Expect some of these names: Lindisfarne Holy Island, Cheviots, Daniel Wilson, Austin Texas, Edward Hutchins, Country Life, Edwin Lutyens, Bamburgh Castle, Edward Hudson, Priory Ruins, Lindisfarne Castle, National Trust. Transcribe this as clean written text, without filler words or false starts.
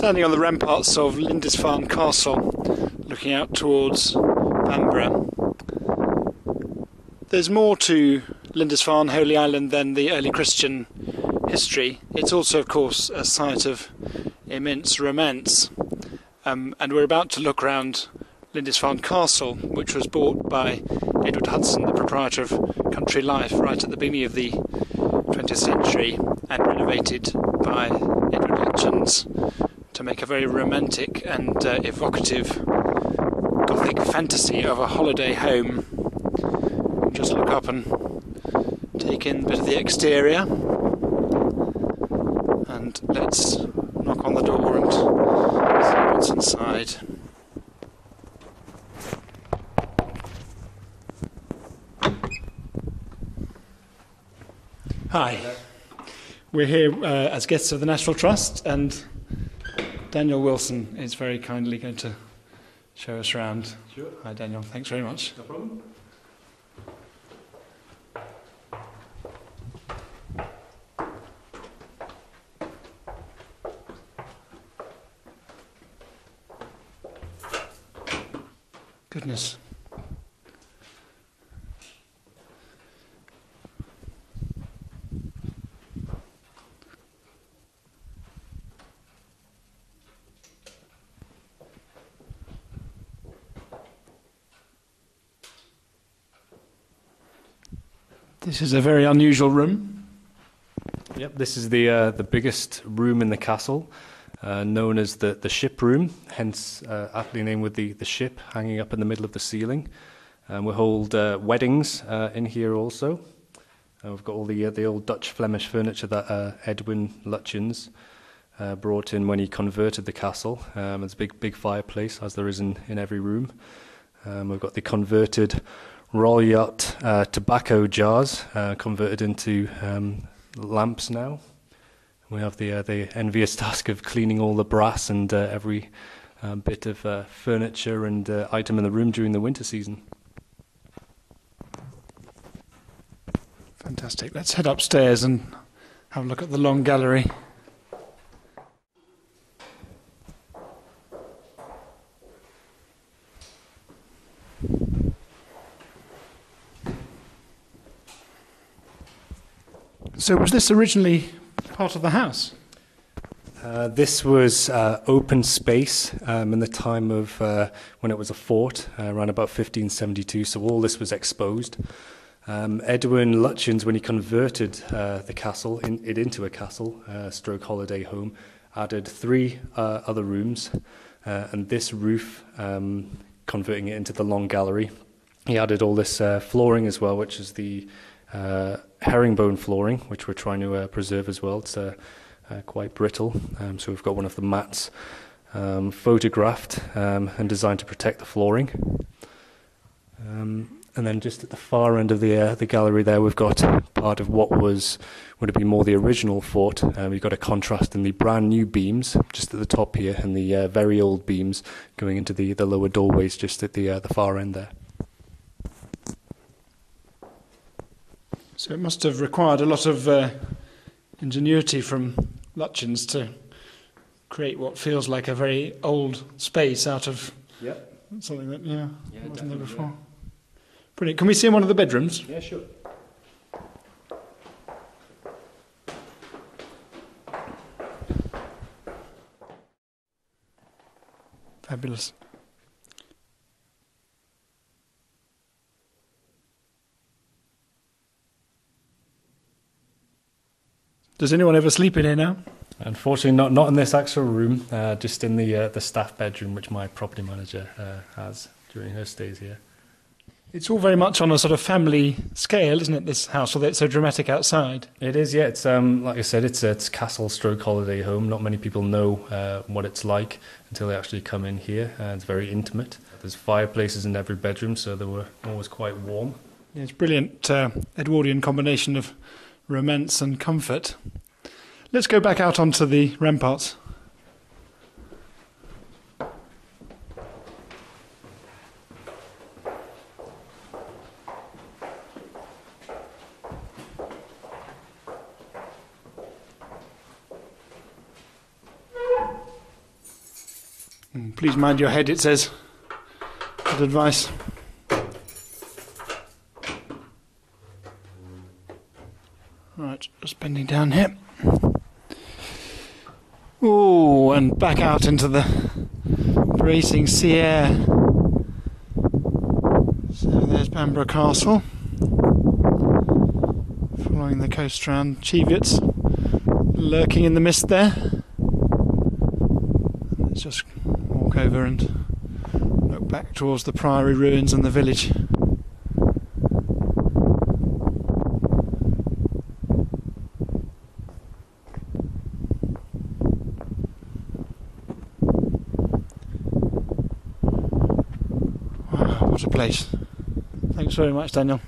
standing on the ramparts of Lindisfarne Castle, looking out towards Bamburgh. There's more to Lindisfarne Holy Island than the early Christian history. It's also, of course, a site of immense romance. And we're about to look round Lindisfarne Castle, which was bought by Edward Hudson, the proprietor of Country Life, right at the beginning of the 20th century, and renovated by Edward Hutchins to make a very romantic and evocative Gothic fantasy of a holiday home. Just look up and take in a bit of the exterior, and let's knock on the door and see what's inside. Hi. Hello. We're here as guests of the National Trust, and Daniel Wilson is very kindly going to show us round. Sure. Hi, Daniel. Thanks very much. No problem. Goodness. This is a very unusual room. Yep, this is the biggest room in the castle, known as the ship room, hence aptly named with the ship hanging up in the middle of the ceiling. We hold weddings in here also. We've got all the old Dutch-Flemish furniture that Edwin Lutyens brought in when he converted the castle. It's a big fireplace, as there is in every room. We've got the converted Royal Yacht tobacco jars converted into lamps now. We have the envious task of cleaning all the brass and every bit of furniture and item in the room during the winter season. Fantastic. Let's head upstairs and have a look at the long gallery. So was this originally part of the house? This was open space in the time of when it was a fort, around about 1572, so all this was exposed. Edwin Lutyens, when he converted the castle, it into a castle, stroke holiday home, added three other rooms, and this roof, converting it into the long gallery. He added all this flooring as well, which is the herringbone flooring, which we're trying to preserve as well. It's quite brittle, so we've got one of the mats photographed and designed to protect the flooring. And then just at the far end of the gallery there, we've got part of what would have been more the original fort. We've got a contrast in the brand new beams just at the top here, and the very old beams going into the lower doorways just at the far end there. So it must have required a lot of ingenuity from Lutyens to create what feels like a very old space out of something that wasn't there before. Yeah. Brilliant. Can we see one of the bedrooms? Yeah, sure. Fabulous. Does anyone ever sleep in here now? Unfortunately, not in this actual room, just in the staff bedroom, which my property manager has during her stays here. It's all very much on a sort of family scale, isn't it, this house, although it's so dramatic outside? It is, yeah. It's, like I said, it's castle stroke holiday home. Not many people know what it's like until they actually come in here. It's very intimate. There's fireplaces in every bedroom, so they were always quite warm. Yeah, it's a brilliant Edwardian combination of romance and comfort. Let's go back out onto the ramparts. Please mind your head, it says. Good advice. Right, just bending down here. Oh, and back out into the bracing sea air. So there's Bamburgh Castle. Following the coast strand, Cheviots lurking in the mist there. Let's just walk over and look back towards the Priory Ruins and the village. Wow, what a place. Thanks very much, Daniel.